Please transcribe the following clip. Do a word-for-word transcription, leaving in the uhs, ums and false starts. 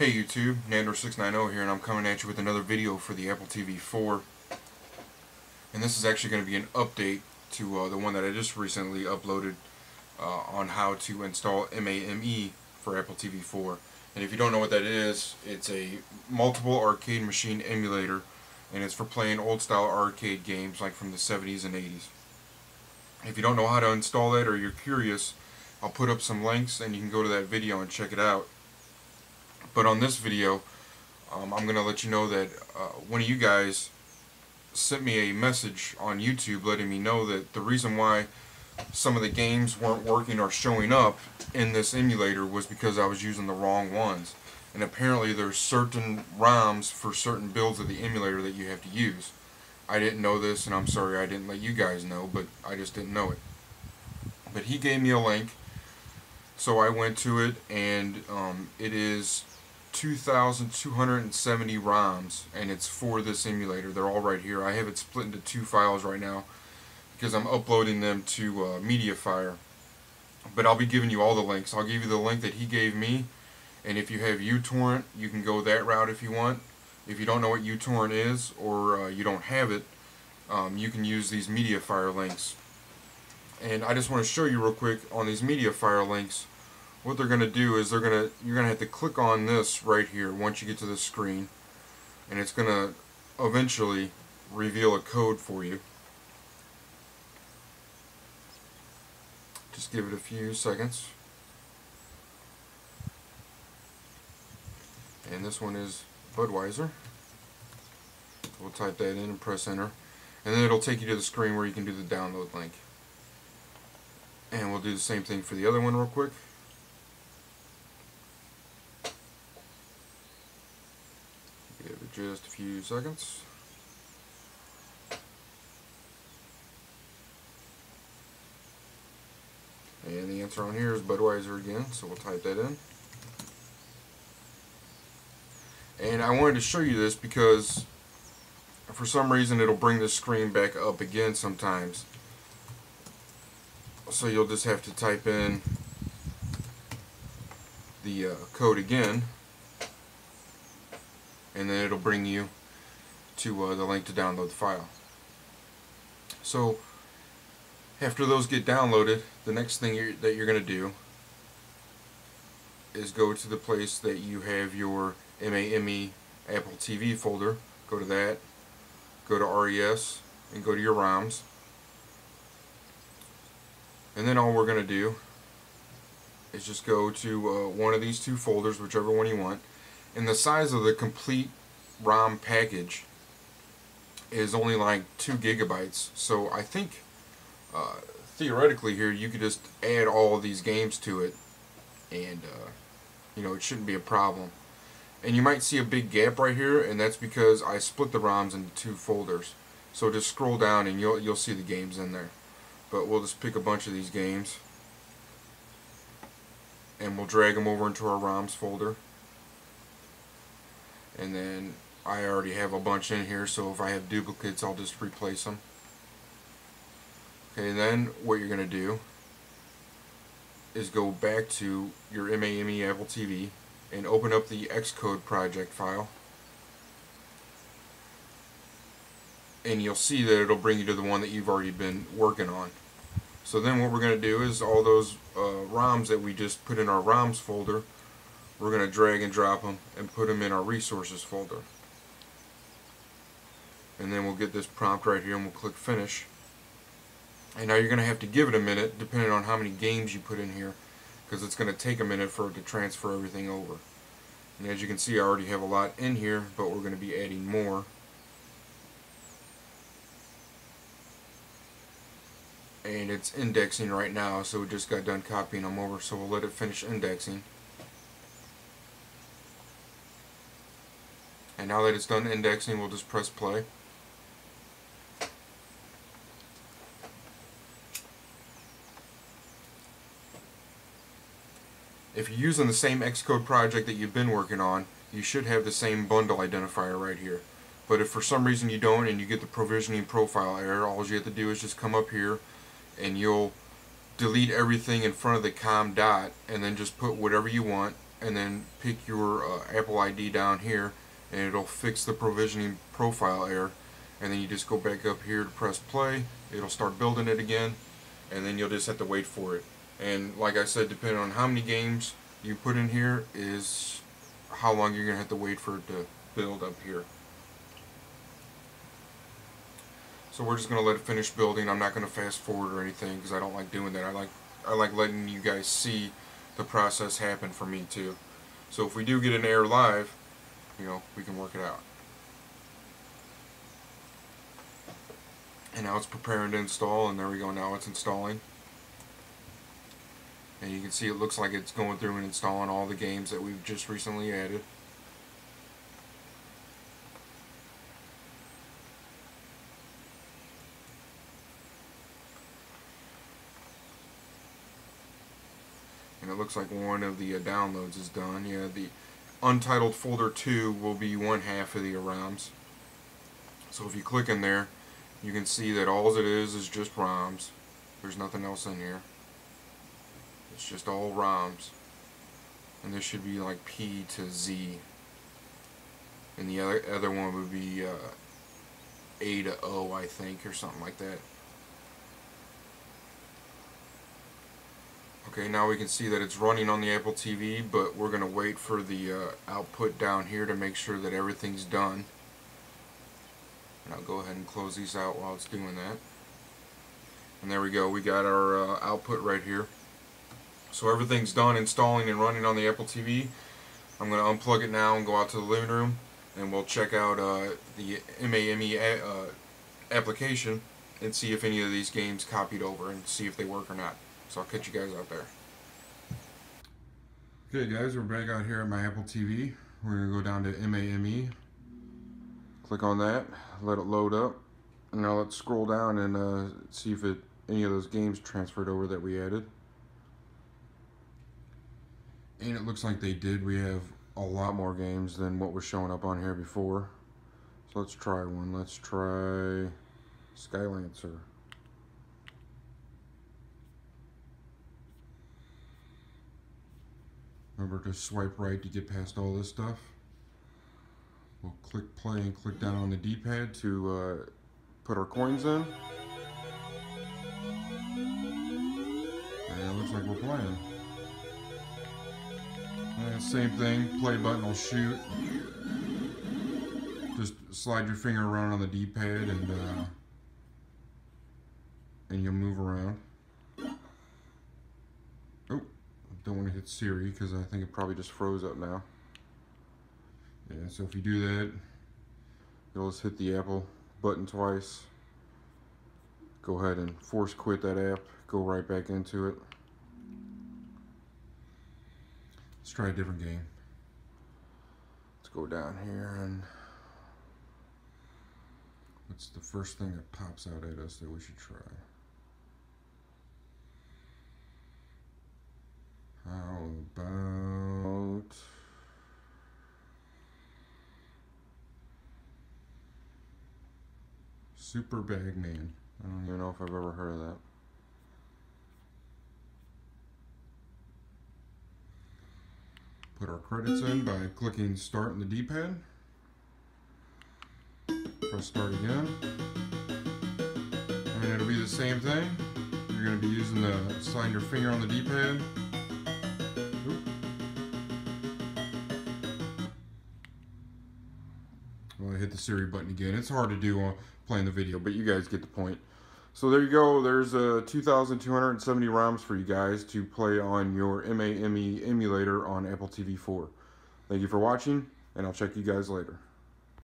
Hey YouTube, Nandor six ninety here, and I'm coming at you with another video for the Apple T V four. And this is actually going to be an update to uh, the one that I just recently uploaded uh, on how to install MAME for Apple T V four. And if you don't know what that is, it's a multiple arcade machine emulator, and it's for playing old style arcade games like from the seventies and eighties. If you don't know how to install that or you're curious, I'll put up some links and you can go to that video and check it out. But on this video, um, I'm going to let you know that uh, one of you guys sent me a message on YouTube letting me know that the reason why some of the games weren't working or showing up in this emulator was because I was using the wrong ones. And apparently there's certain ROMs for certain builds of the emulator that you have to use. I didn't know this, and I'm sorry I didn't let you guys know, but I just didn't know it. But he gave me a link, so I went to it, and um, it is two thousand two hundred seventy ROMs, and it's for this emulator. They're all right here. I have it split into two files right now because I'm uploading them to uh, Mediafire. But I'll be giving you all the links. I'll give you the link that he gave me, and if you have uTorrent, you can go that route if you want. If you don't know what uTorrent is, or uh, you don't have it, um, you can use these Mediafire links. And I just want to show you real quick on these Mediafire links. What they're going to do is they're going to you're going to have to click on this right here once you get to this screen, and it's going to eventually reveal a code for you. Just give it a few seconds. And this one is Budweiser. We'll type that in and press enter, and then it'll take you to the screen where you can do the download link. And we'll do the same thing for the other one real quick. Give it just a few seconds. And the answer on here is Budweiser again, so we'll type that in. And I wanted to show you this because for some reason it'll bring this screen back up again sometimes. So you'll just have to type in the uh, code again, and then it'll bring you to uh, the link to download the file. So after those get downloaded, the next thing you're, that you're going to do is go to the place that you have your MAME Apple T V folder. Go to that, go to RES, and go to your ROMs. And then all we're going to do is just go to uh, one of these two folders, whichever one you want. And the size of the complete ROM package is only like two gigabytes. So I think uh, theoretically here you could just add all of these games to it, and uh, you know, it shouldn't be a problem. And you might see a big gap right here, and that's because I split the ROMs into two folders. So just scroll down, and you'll you'll see the games in there. But we'll just pick a bunch of these games, and we'll drag them over into our ROMs folder. And then I already have a bunch in here, so if I have duplicates, I'll just replace them. Okay, then what you're going to do is go back to your MAME Apple T V and open up the Xcode project file. And you'll see that it'll bring you to the one that you've already been working on. So then what we're going to do is all those uh, ROMs that we just put in our ROMs folder, we're going to drag and drop them and put them in our resources folder. And then we'll get this prompt right here, and we'll click finish. And now you're going to have to give it a minute depending on how many games you put in here, because it's going to take a minute for it to transfer everything over. And as you can see, I already have a lot in here, but we're going to be adding more. And it's indexing right now, so we just got done copying them over, so we'll let it finish indexing. And now that it's done indexing, we'll just press play. If you're using the same Xcode project that you've been working on, you should have the same bundle identifier right here. But if for some reason you don't and you get the provisioning profile error, all you have to do is just come up here, and you'll delete everything in front of the com dot, and then just put whatever you want, and then pick your uh, Apple I D down here, and it'll fix the provisioning profile error. And then you just go back up here to press play, it'll start building it again, and then you'll just have to wait for it. And like I said, depending on how many games you put in here is how long you're gonna have to wait for it to build up here. So we're just gonna let it finish building. I'm not gonna fast forward or anything because I don't like doing that. I like I like letting you guys see the process happen for me too. So if we do get an error live, you know, we can work it out. And now it's preparing to install, and there we go, now it's installing. And you can see it looks like it's going through and installing all the games that we've just recently added. And it looks like one of the uh, downloads is done. Yeah, the Untitled Folder two will be one half of the ROMs. So if you click in there, you can see that all it is is just ROMs. There's nothing else in here. It's just all ROMs. And this should be like P to Z. And the other, other one would be uh, A to O, I think, or something like that. Okay, now we can see that it's running on the Apple T V, but we're going to wait for the uh, output down here to make sure that everything's done. And I'll go ahead and close these out while it's doing that. And there we go, we got our uh, output right here. So everything's done installing and running on the Apple T V. I'm going to unplug it now and go out to the living room, and we'll check out uh, the MAME uh, application and see if any of these games copied over and see if they work or not. So I'll catch you guys out there. Okay guys, we're back out here at my Apple T V. We're going to go down to MAME. Click on that, let it load up. And now let's scroll down and uh, see if it, any of those games transferred over that we added. And it looks like they did. We have a lot more games than what was showing up on here before. So let's try one. Let's try Skylancer. Remember to swipe right to get past all this stuff. We'll click play and click down on the D-pad to uh, put our coins in. And it looks like we're playing. And same thing, play button will shoot. Just slide your finger around on the D-pad and uh, and you'll move around. Oh, don't want to hit Siri because I think it probably just froze up now. Yeah, so if you do that, you'll just hit the Apple button twice. Go ahead and force quit that app. Go right back into it. Let's try a different game. Let's go down here and what's the first thing that pops out at us that we should try? How about... Super Bagman. I don't even know if I've ever heard of that. Put our credits in by clicking start in the D-pad. Press start again. And it'll be the same thing. You're going to be using the, slide your finger on the D-pad. Well, I hit the Siri button again. It's hard to do on playing the video, but you guys get the point. So there you go. There's uh, two thousand two hundred seventy ROMs for you guys to play on your MAME emulator on Apple T V four. Thank you for watching, and I'll check you guys later.